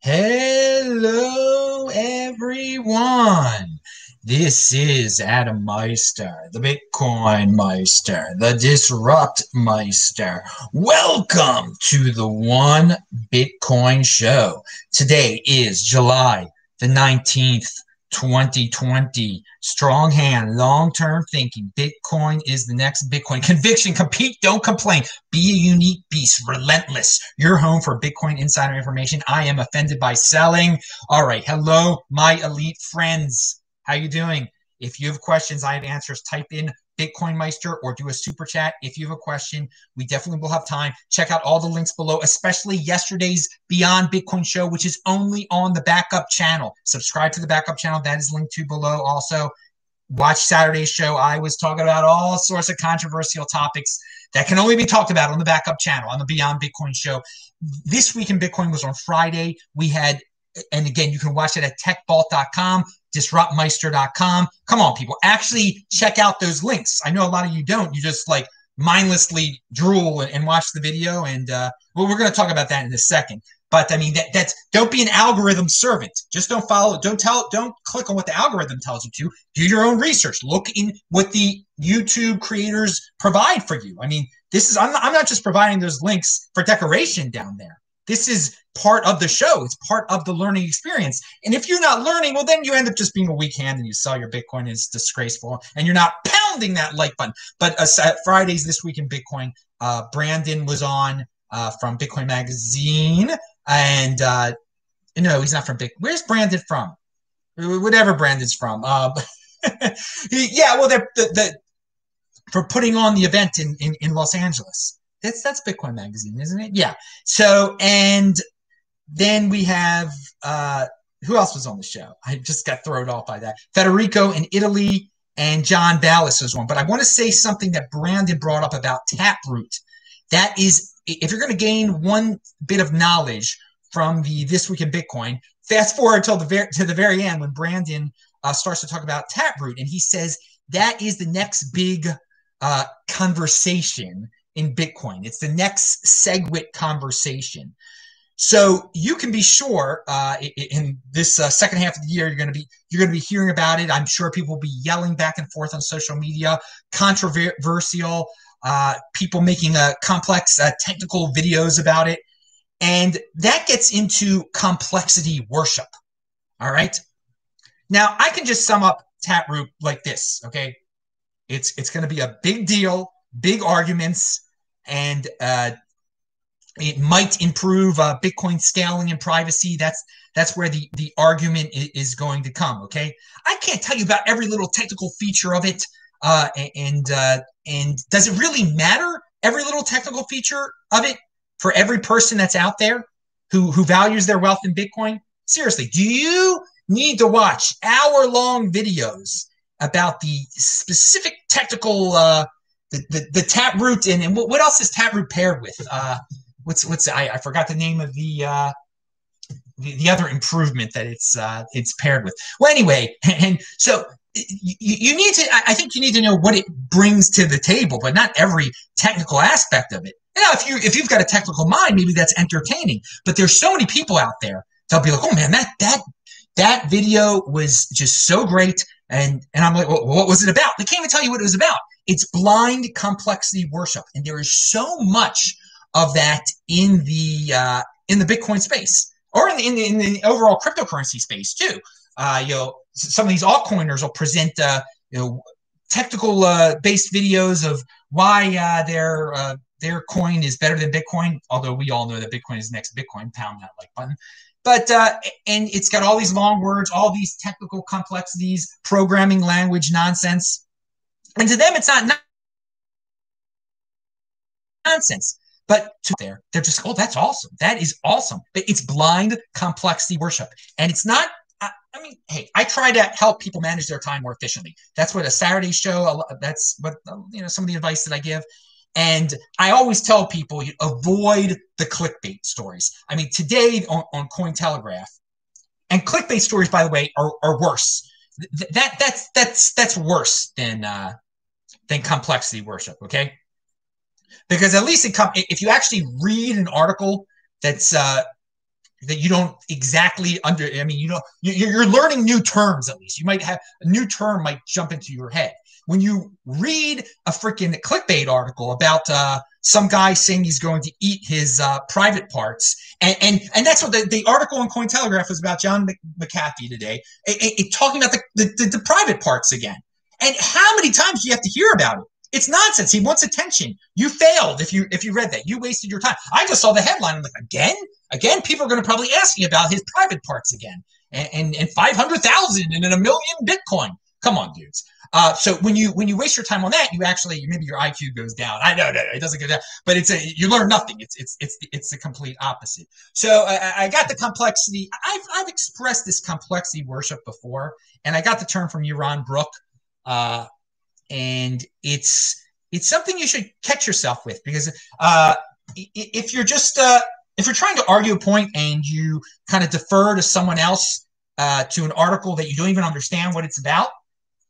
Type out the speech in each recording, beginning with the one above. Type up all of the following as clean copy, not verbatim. Hello, everyone. This is Adam Meister, the Bitcoin Meister, the Disrupt Meister. Welcome to the One Bitcoin Show. Today is July the 19th, 2020. Strong hand, long-term thinking. Bitcoin is the next Bitcoin. Conviction, compete, don't complain. Be a unique beast, relentless. Your home for Bitcoin insider information. I am offended by selling. All right. Hello, my elite friends. How you doing? If you have questions, I have answers. Type in Bitcoin Meister or do a super chat. If you have a question, we definitely will have time. Check out all the links below, especially yesterday's Beyond Bitcoin Show, which is only on the backup channel. Subscribe to the backup channel. That is linked to below. Also, watch Saturday's show. I was talking about all sorts of controversial topics that can only be talked about on the backup channel, on the Beyond Bitcoin Show. This Week in Bitcoin was on Friday. We had, and again, you can watch it at techbalt.com. DisruptMeister.com. Come on, people. Actually, check out those links. I know a lot of you don't. You just like mindlessly drool and watch the video. And well, we're going to talk about that in a second. But I mean, that's don't be an algorithm servant. Just don't follow. Don't click on what the algorithm tells you to. Do your own research. Look in what the YouTube creators provide for you. I mean, this is I'm not just providing those links for decoration down there. This is part of the show. It's part of the learning experience. And if you're not learning, well, then you end up just being a weak hand and you sell your Bitcoin and it's disgraceful and you're not pounding that like button. But Fridays This Week in Bitcoin, Brandon was on from Bitcoin Magazine. And no, he's not from Bitcoin. Where's Brandon from? Whatever Brandon's from. Yeah, well, for putting on the event in Los Angeles. That's Bitcoin Magazine, isn't it? Yeah. So, and then we have, who else was on the show? I just got thrown off by that. Federico in Italy and John Ballas was one. But I want to say something that Brandon brought up about Taproot. That is, if you're going to gain one bit of knowledge from the This Week in Bitcoin, fast forward till to the very end when Brandon starts to talk about Taproot. And he says that is the next big conversation in Bitcoin. It's the next SegWit conversation. So you can be sure in this second half of the year, you're going to be hearing about it. I'm sure people will be yelling back and forth on social media, controversial, people making complex technical videos about it. And that gets into complexity worship. All right. Now I can just sum up Taproot like this. Okay. It's going to be a big deal, big arguments. And it might improve Bitcoin scaling and privacy. That's where the argument is going to come. Okay, I can't tell you about every little technical feature of it. And does it really matter every little technical feature of it for every person that's out there who values their wealth in Bitcoin? Seriously, do you need to watch hour-long videos about the specific technical? The Taproot and what else is Taproot paired with? I forgot the name of the other improvement that it's paired with. Well, anyway, and so you need to. I think you need to know what it brings to the table, but not every technical aspect of it. You know, if you've got a technical mind, maybe that's entertaining. But there's so many people out there that'll be like, oh man, that video was just so great, and I'm like, well, what was it about? They can't even tell you what it was about. It's blind complexity worship, and there is so much of that in the Bitcoin space, or in the overall cryptocurrency space too. Some of these altcoiners will present technical based videos of why their coin is better than Bitcoin. Although we all know that Bitcoin is the next Bitcoin, pound that like button. But and it's got all these long words, all these technical complexities, programming language nonsense. And to them, it's not nonsense. But to there, they're just, oh, that's awesome. That is awesome. But it's blind complexity worship. And it's not, I mean, hey, I try to help people manage their time more efficiently. That's what a Saturday show, that's what, you know, some of the advice that I give. And I always tell people, you avoid the clickbait stories. I mean, today on Cointelegraph, and clickbait stories, by the way, are worse. That's worse than complexity worship, okay? Because at least if you actually read an article that's that you don't exactly under, I mean, you know, you're learning new terms at least. You might have a new term might jump into your head. When you read a freaking clickbait article about some guy saying he's going to eat his private parts, and that's what the article in Cointelegraph was about, John McAfee today, talking about the private parts again. And how many times do you have to hear about it? It's nonsense. He wants attention. You failed if you read that. You wasted your time. I just saw the headline. I'm like, again? Again? People are going to probably ask me about his private parts again. And 500,000 and a million Bitcoin. Come on, dudes. So when you waste your time on that, you actually, maybe your IQ goes down. I know, no, it doesn't go down, but you learn nothing. It's the complete opposite. So I got the complexity. I've expressed this complexity worship before, and I got the term from Yaron Brook. And it's something you should catch yourself with, because if you're trying to argue a point and you kind of defer to someone else, to an article that you don't even understand what it's about,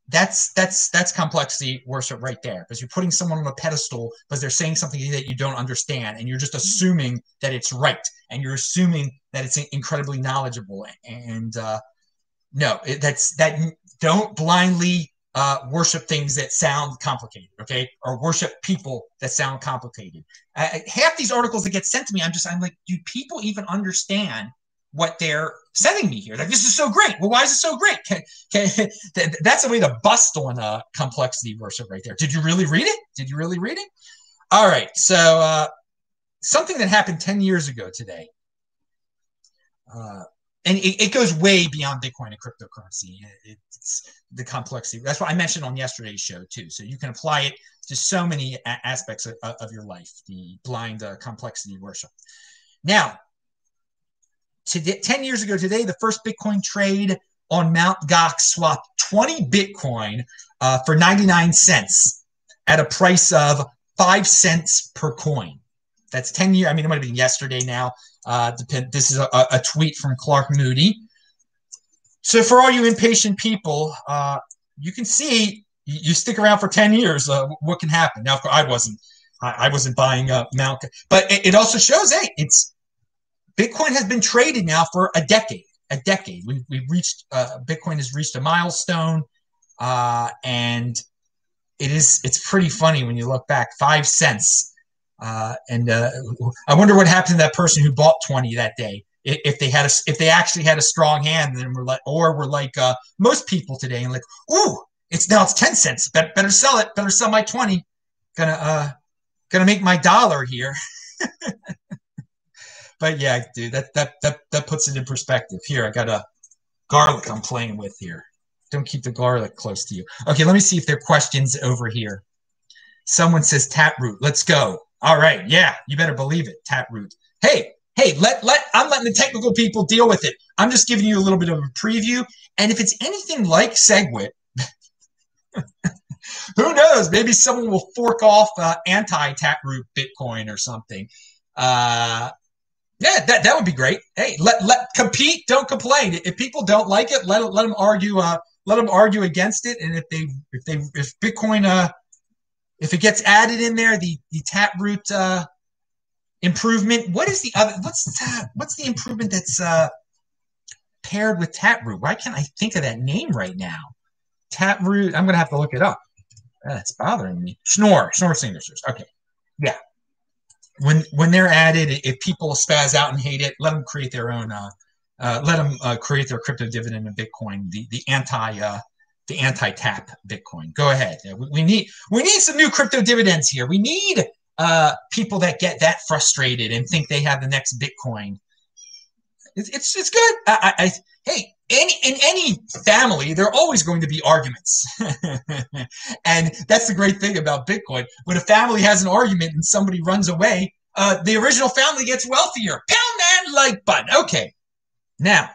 that's complexity worship right there, because you're putting someone on a pedestal because they're saying something that you don't understand, and you're just assuming that it's right, and you're assuming that it's incredibly knowledgeable. And no, don't blindly worship things that sound complicated, okay? Or worship people that sound complicated. Half these articles that get sent to me, I'm like, do people even understand what they're sending me here? Like, this is so great. Well, why is it so great? That's a way to bust on complexity worship right there. Did you really read it? Did you really read it? All right. So something that happened 10 years ago today. And it goes way beyond Bitcoin and cryptocurrency. It's the complexity. That's what I mentioned on yesterday's show too. So you can apply it to so many aspects of your life, the blind complexity worship. Now, 10 years ago today, the first Bitcoin trade on Mt. Gox swapped 20 Bitcoin for 99 cents at a price of 5 cents per coin. That's 10 years. I mean, it might have been yesterday now. This is a tweet from Clark Moody. So for all you impatient people, you can see you stick around for 10 years. What can happen? Now, of course, I wasn't buying up Mt. Gox, but it also shows, hey, Bitcoin has been traded now for a decade. Bitcoin has reached a milestone, and it's pretty funny when you look back. 5 cents. I wonder what happened to that person who bought 20 that day. If they actually had a strong hand, then we're like most people today, and like, ooh, now it's 10 cents. Better sell it. Better sell my 20. Gonna make my dollar here. But yeah, dude, that puts it in perspective. Here, I got a garlic I'm playing with here. Don't keep the garlic close to you. Okay, let me see if there are questions over here. Someone says Taproot. Let's go. All right, yeah, you better believe it, Taproot. Hey, I'm letting the technical people deal with it. I'm just giving you a little bit of a preview. And if it's anything like SegWit, who knows? Maybe someone will fork off anti-Taproot Bitcoin or something. Yeah, that would be great. Hey, let compete, don't complain. If people don't like it, let them argue. Let them argue against it. And if Bitcoin, if it gets added in there, the Taproot improvement. What is the other? What's the improvement that's paired with Taproot? Why can't I think of that name right now? Taproot. I'm gonna have to look it up. That's bothering me. Schnorr signatures. Okay, yeah. When they're added, if people spaz out and hate it, let them create their own. Let them create their crypto dividend in Bitcoin. The anti. The anti-tap Bitcoin. Go ahead. We need some new crypto dividends here. We need people that get that frustrated and think they have the next Bitcoin. It's good. Hey, in any family, there are always going to be arguments, and that's the great thing about Bitcoin. When a family has an argument and somebody runs away, the original family gets wealthier. Pound that like button. Okay, now.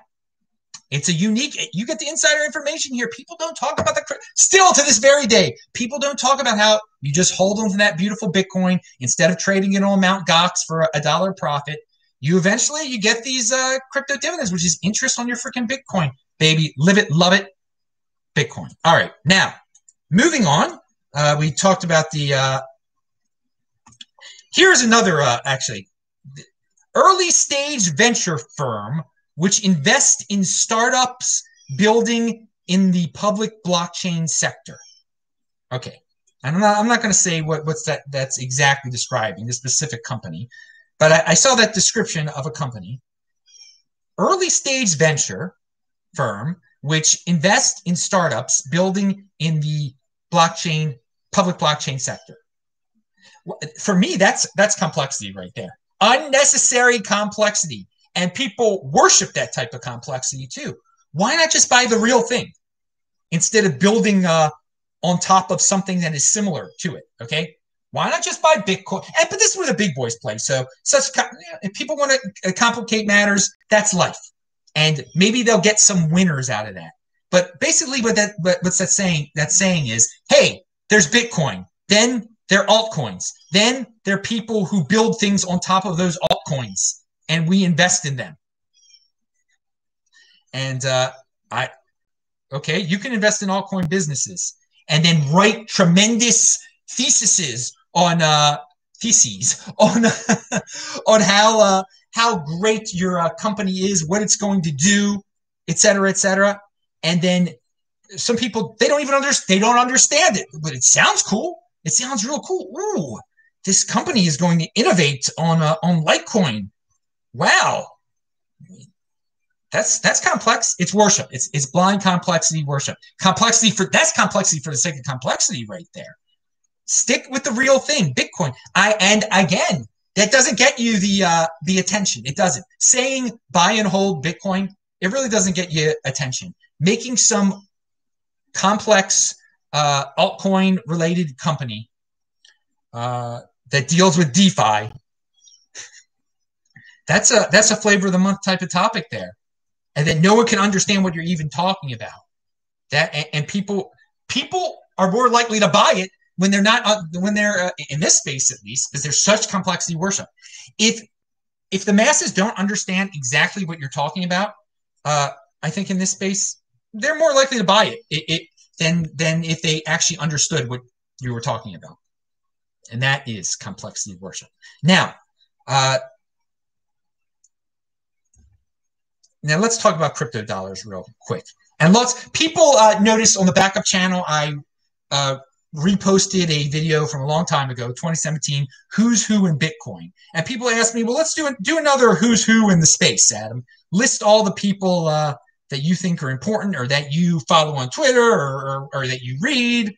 It's a unique, you get the insider information here. People don't talk about still to this very day, people don't talk about how you just hold on to that beautiful Bitcoin instead of trading it on Mt. Gox for a dollar profit. You get these crypto dividends, which is interest on your freaking Bitcoin, baby. Live it, love it, Bitcoin. All right, now, moving on. We talked about here's another, actually, early stage venture firm, which invests in startups building in the public blockchain sector. Okay. I'm not going to say what's that's exactly describing the specific company, but I saw that description of a company. Early stage venture firm, which invests in startups building in the blockchain, public blockchain sector. For me, that's complexity right there. Unnecessary complexity. And people worship that type of complexity too. Why not just buy the real thing instead of building on top of something that is similar to it? Okay. Why not just buy Bitcoin? And, but this is where the big boys play. So if people want to complicate matters, that's life. And maybe they'll get some winners out of that. But basically what's that saying? That saying is, hey, there's Bitcoin. Then they're altcoins. Then they're people who build things on top of those altcoins. And we invest in them. And okay, you can invest in altcoin businesses and then write tremendous theses on on how great your company is, what it's going to do, et cetera, et cetera. And then some people, they don't even understand it, but it sounds cool. It sounds real cool. Ooh, this company is going to innovate on Litecoin. Wow, that's complex. It's worship. It's blind complexity worship. Complexity for that's complexity for the sake of complexity right there. Stick with the real thing, Bitcoin. And again, that doesn't get you the attention. It doesn't. Saying buy and hold Bitcoin, it really doesn't get you attention. Making some complex altcoin related company that deals with DeFi. That's a flavor of the month type of topic there. And then no one can understand what you're even talking about. That and people are more likely to buy it when they're not in this space, at least, because there's such complexity worship. If the masses don't understand exactly what you're talking about, I think in this space they're more likely to buy it than if they actually understood what you were talking about. And that is complexity worship. Now, Now let's talk about crypto dollars real quick. And lots people noticed on the backup channel, I reposted a video from a long time ago, 2017, who's who in Bitcoin. And people asked me, well, let's do another who's who in the space, Adam. List all the people that you think are important or that you follow on Twitter or that you read.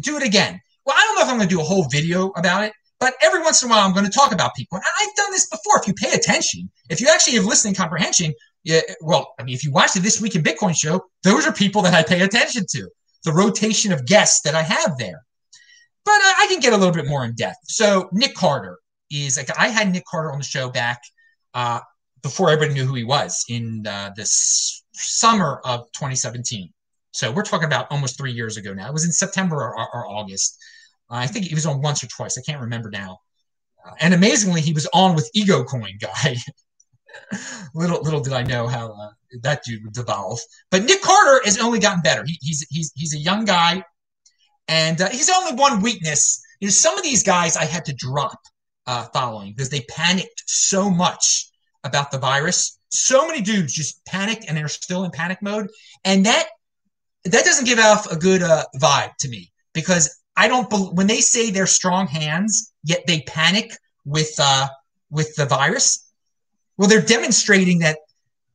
Do it again. Well, I don't know if I'm going to do a whole video about it. But every once in a while, I'm going to talk about people. And I've done this before. If you pay attention, if you actually have listening comprehension, yeah, well, I mean, if you watch the This Week in Bitcoin show, those are people that I pay attention to, the rotation of guests that I have there. But I can get a little bit more in depth. So Nic Carter is like, I had Nic Carter on the show back before everybody knew who he was in the summer of 2017. So we're talking about almost 3 years ago now. It was in September or August. I think he was on once or twice. I can't remember now. And amazingly, he was on with Ego Coin guy. little did I know how that dude would devolve. But Nic Carter has only gotten better. He's a young guy, and he's only one weakness is some of these guys I had to drop following because they panicked so much about the virus. So many dudes just panicked, and they're still in panic mode, and that doesn't give off a good vibe to me because. I don't when they say they're strong hands, yet they panic with the virus. Well, they're demonstrating that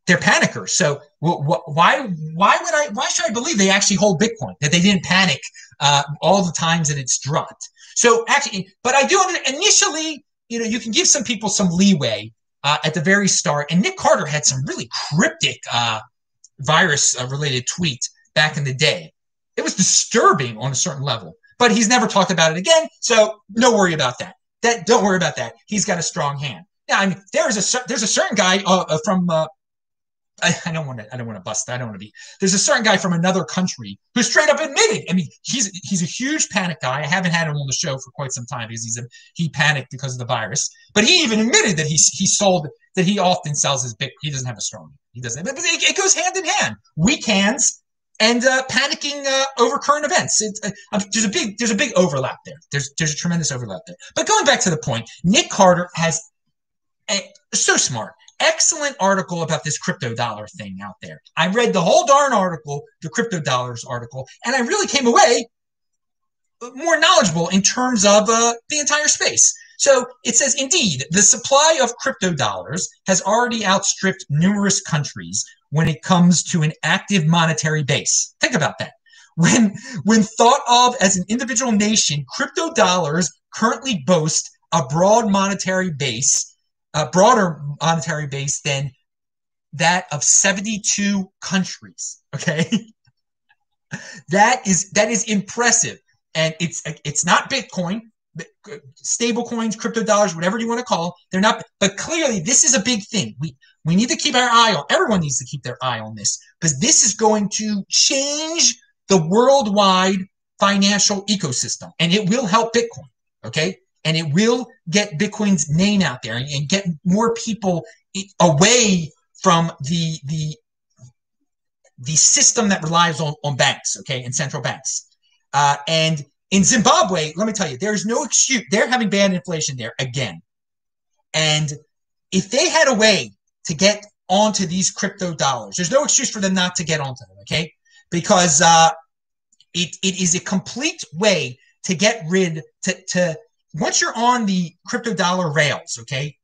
they're panickers. So why should I believe they actually hold Bitcoin? That they didn't panic all the times that it's dropped. So actually, but I do initially, you know, you can give some people some leeway at the very start. And Nic Carter had some really cryptic virus related tweets back in the day. It was disturbing on a certain level. But he's never talked about it again, so no worry about that. Don't worry about that. He's got a strong hand. Now, I mean, there's a certain guy from I don't want to bust. I don't want to be. There's a certain guy from another country who straight up admitted. I mean, he's a huge panic guy. I haven't had him on the show for quite some time because he panicked because of the virus. But he even admitted that he often sells his Bitcoin. He doesn't have a strong hand. He doesn't. But it goes hand in hand. Weak hands. And panicking over current events. There's a big overlap there. There's a tremendous overlap there. But going back to the point, Nic Carter has So smart. Excellent article about this crypto dollar thing out there. I read the whole darn article, the crypto dollars article, and I really came away more knowledgeable in terms of the entire space. So it says, indeed, the supply of crypto dollars has already outstripped numerous countries when it comes to an active monetary base. Think about that. When thought of as an individual nation, crypto dollars currently boast a broader monetary base than that of 72 countries. Okay, that is impressive, and it's not Bitcoin, stable coins, crypto dollars, whatever you want to call it. They're not, but clearly this is a big thing. We need to keep our eye on. Everyone needs to keep their eye on this because this is going to change the worldwide financial ecosystem, and it will help Bitcoin. Okay. And it will get Bitcoin's name out there and get more people away from the system that relies on banks, okay, and central banks. And in Zimbabwe, let me tell you, there's no excuse. They're having bad inflation there again. And if they had a way to get onto these crypto dollars, there's no excuse for them not to get onto them, okay? Because it is a complete way to get rid once you're on the crypto dollar rails, okay,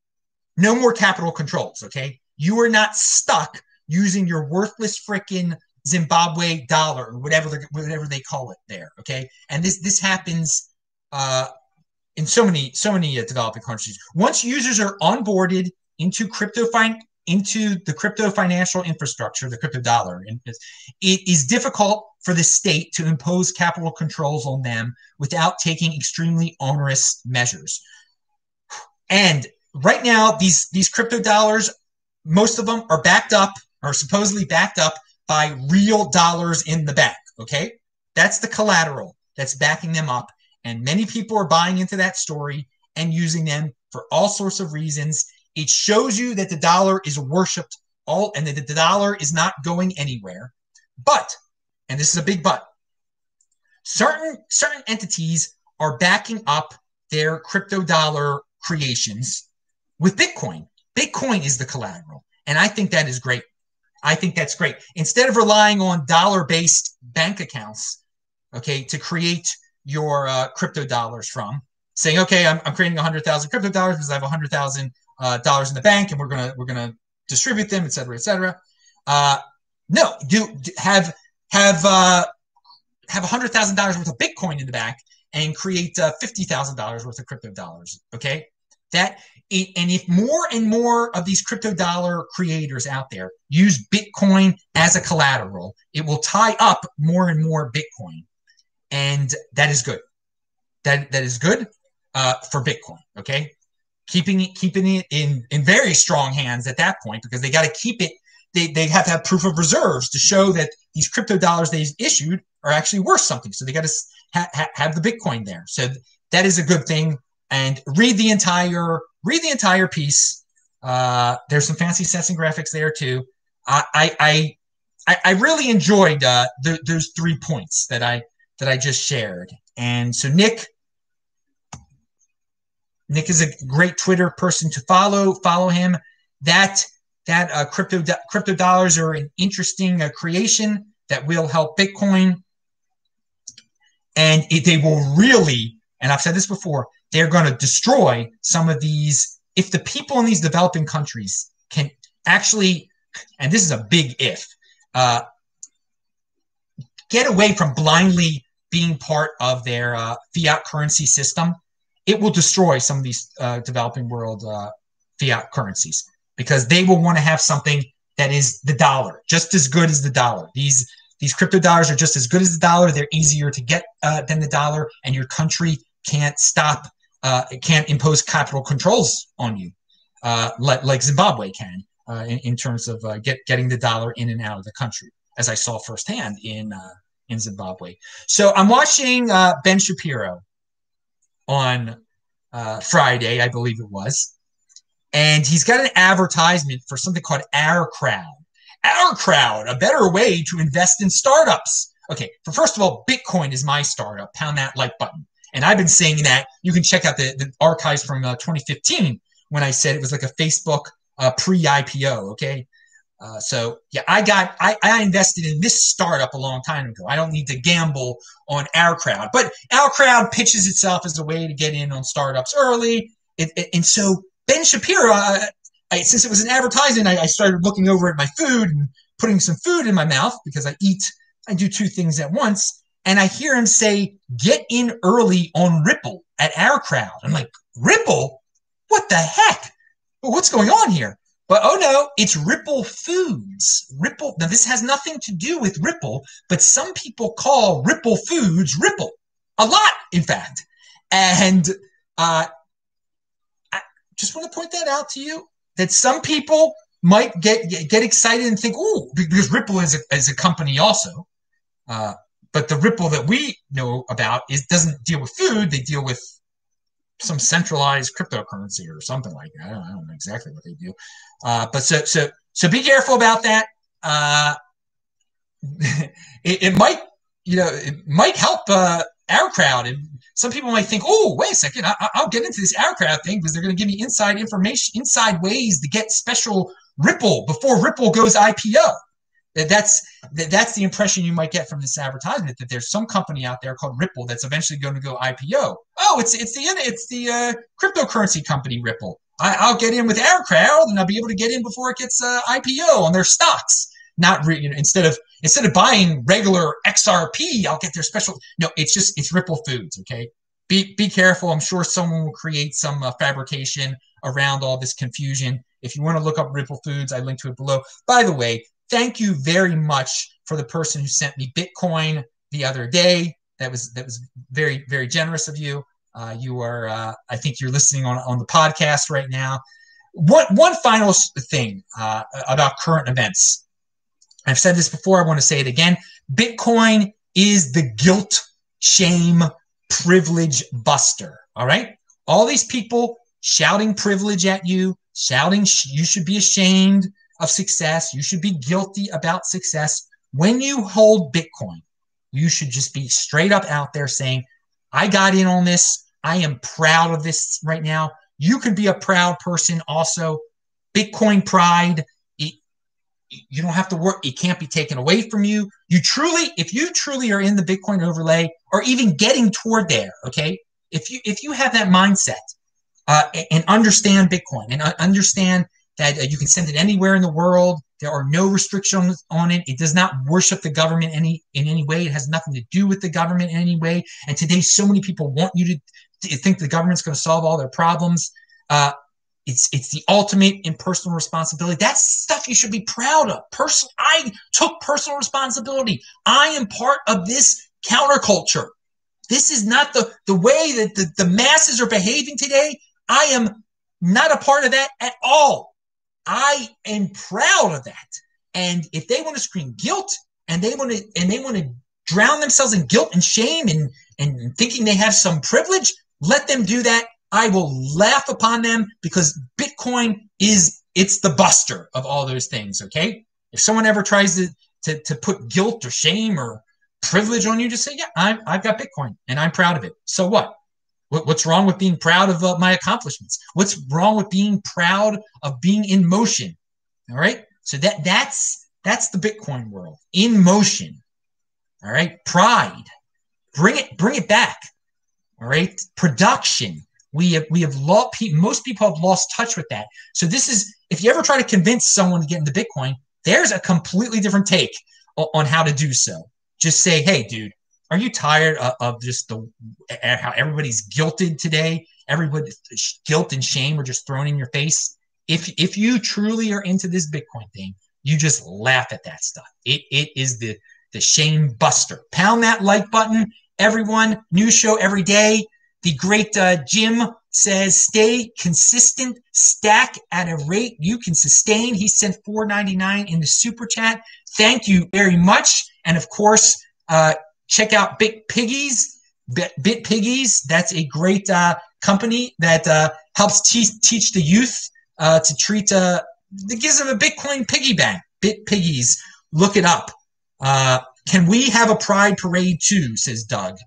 no more capital controls, okay? You are not stuck using your worthless frickin' Zimbabwe dollar or whatever they call it there, okay? And this happens in so many developing countries. Once users are onboarded into the crypto financial infrastructure, the crypto dollar, it is difficult for the state to impose capital controls on them without taking extremely onerous measures. And right now, these crypto dollars, most of them are backed up, or supposedly backed up by real dollars in the bank, okay? That's the collateral that's backing them up. And many people are buying into that story and using them for all sorts of reasons. It shows you that the dollar is worshipped and that the dollar is not going anywhere. But, and this is a big but, certain entities are backing up their crypto dollar creations with Bitcoin. Bitcoin is the collateral. And I think that is great. I think that's great. Instead of relying on dollar-based bank accounts, okay, to create your crypto dollars from, saying, okay, I'm creating 100,000 crypto dollars because I have 100,000 dollars in the bank, and we're gonna distribute them, et cetera, et cetera. No, have $100,000 worth of Bitcoin in the bank and create $50,000 worth of crypto dollars. Okay, and if more and more of these crypto dollar creators out there use Bitcoin as a collateral, it will tie up more and more Bitcoin, and that is good. That is good for Bitcoin. Okay. Keeping it in very strong hands at that point, because they got to keep it. They have to have proof of reserves to show that these crypto dollars they issued are actually worth something. So they got to have the Bitcoin there. So that is a good thing. And read the entire piece. There's some fancy sets and graphics there too. I really enjoyed those 3 points that I just shared. And so Nick is a great Twitter person to follow. Follow him. That crypto dollars are an interesting creation that will help Bitcoin, and they will really. And I've said this before. They're going to destroy some of these if the people in these developing countries can actually. And this is a big if. Get away from blindly being part of their fiat currency system. It will destroy some of these developing world fiat currencies because they will want to have something that is the dollar, just as good as the dollar. These crypto dollars are just as good as the dollar. They're easier to get than the dollar, and your country can't stop. It can't impose capital controls on you like Zimbabwe can in terms of getting the dollar in and out of the country, as I saw firsthand in Zimbabwe. So I'm watching Ben Shapiro on Friday, I believe it was. And he's got an advertisement for something called OurCrowd. OurCrowd, a better way to invest in startups. Okay, first of all, Bitcoin is my startup. Pound that like button. And I've been saying that. You can check out the archives from 2015 when I said it was like a Facebook pre-IPO. Okay. So yeah, I invested in this startup a long time ago. I don't need to gamble on OurCrowd, but OurCrowd pitches itself as a way to get in on startups early. And so Ben Shapiro, since it was an advertisement, I started looking over at my food and putting some food in my mouth because I eat, I do two things at once. And I hear him say, get in early on Ripple at OurCrowd. I'm like, Ripple? What the heck? What's going on here? But oh no, it's Ripple Foods. Ripple. Now this has nothing to do with Ripple, but some people call Ripple Foods Ripple. A lot, in fact. And I just want to point that out to you, that some people might get excited and think, oh, because Ripple is a company also. But the Ripple that we know about doesn't deal with food. They deal with some centralized cryptocurrency or something like that. I don't know exactly what they do. But so be careful about that. It might help OurCrowd. And some people might think, oh, wait a second, I'll get into this OurCrowd thing because they're going to give me inside information, inside ways to get special Ripple before Ripple goes IPO. That's the impression you might get from this advertisement, that there's some company out there called Ripple that's eventually going to go IPO. Oh, it's the cryptocurrency company Ripple. I'll get in with OurCrowd and I'll be able to get in before it gets IPO on their stocks. Instead of buying regular XRP, I'll get their special. No, it's Ripple Foods. Okay, be careful. I'm sure someone will create some fabrication around all this confusion. If you want to look up Ripple Foods, I link to it below. By the way, thank you very much for the person who sent me Bitcoin the other day. That was very, very generous of you. You are, I think you're listening on the podcast right now. One final thing about current events. I've said this before. I want to say it again. Bitcoin is the guilt, shame, privilege buster. All right. All these people shouting privilege at you, shouting you should be ashamed of success. You should be guilty about success. When you hold Bitcoin, you should just be straight up out there saying, I got in on this. I am proud of this right now. You can be a proud person also. Bitcoin pride, you don't have to work. It can't be taken away from you. You truly, if you truly are in the Bitcoin overlay or even getting toward there, okay, if you have that mindset and understand Bitcoin and understand that you can send it anywhere in the world. There are no restrictions on it. It does not worship the government in any way. It has nothing to do with the government in any way. And today, so many people want you to think the government's going to solve all their problems. It's the ultimate in personal responsibility. That's stuff you should be proud of. I took personal responsibility. I am part of this counterculture. This is not the way that the masses are behaving today. I am not a part of that at all. I am proud of that. And if they want to scream guilt and they want to drown themselves in guilt and shame and thinking they have some privilege, let them do that. I will laugh upon them because Bitcoin it's the buster of all those things. Okay. If someone ever tries to put guilt or shame or privilege on you, just say, yeah, I've got Bitcoin and I'm proud of it. So what? What's wrong with being proud of my accomplishments? What's wrong with being proud of being in motion? All right. So that's the Bitcoin world, in motion. All right. Pride. Bring it back. All right. Production. We have lost, most people have lost touch with that. So this is, if you ever try to convince someone to get into Bitcoin, there's a completely different take on how to do so. Just say, hey, dude, are you tired of just how everybody's guilted today? Everybody's guilt and shame are just thrown in your face. If you truly are into this Bitcoin thing, you just laugh at that stuff. It is the shame buster. Pound that like button, everyone. New show every day. The great Jim says, stay consistent, stack at a rate you can sustain. He sent $4.99 in the super chat. Thank you very much. And of course, check out BitPiggies. That's a great company that helps teach the youth to treat. It gives them a Bitcoin piggy bank. BitPiggies. Look it up. Can we have a pride parade too? Says Doug.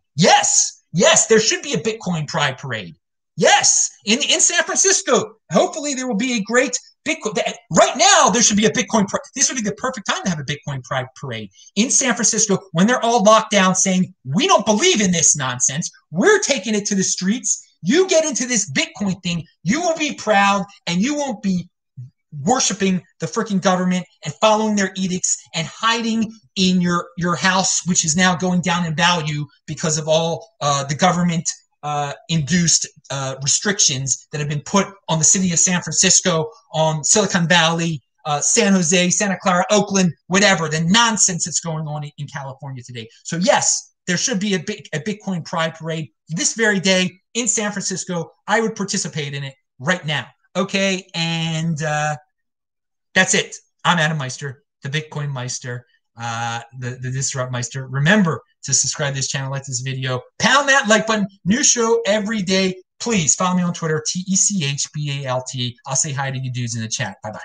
Yes, there should be a Bitcoin pride parade. Yes, in San Francisco. Hopefully there will be a great Bitcoin. Right now, there should be a Bitcoin. This would be the perfect time to have a Bitcoin Pride parade in San Francisco when they're all locked down saying, we don't believe in this nonsense. We're taking it to the streets. You get into this Bitcoin thing, you will be proud and you won't be worshiping the freaking government and following their edicts and hiding in your house, which is now going down in value because of all the government induced restrictions that have been put on the city of San Francisco, on Silicon Valley, San Jose, Santa Clara, Oakland, whatever, the nonsense that's going on in California today. So yes, there should be a Bitcoin Pride parade this very day in San Francisco. I would participate in it right now. Okay, and that's it. I'm Adam Meister, the Bitcoin Meister, the Disrupt Meister. Remember to subscribe to this channel, like this video, pound that like button. New show every day. Please follow me on Twitter, TECHBALT. I'll say hi to you dudes in the chat. Bye-bye.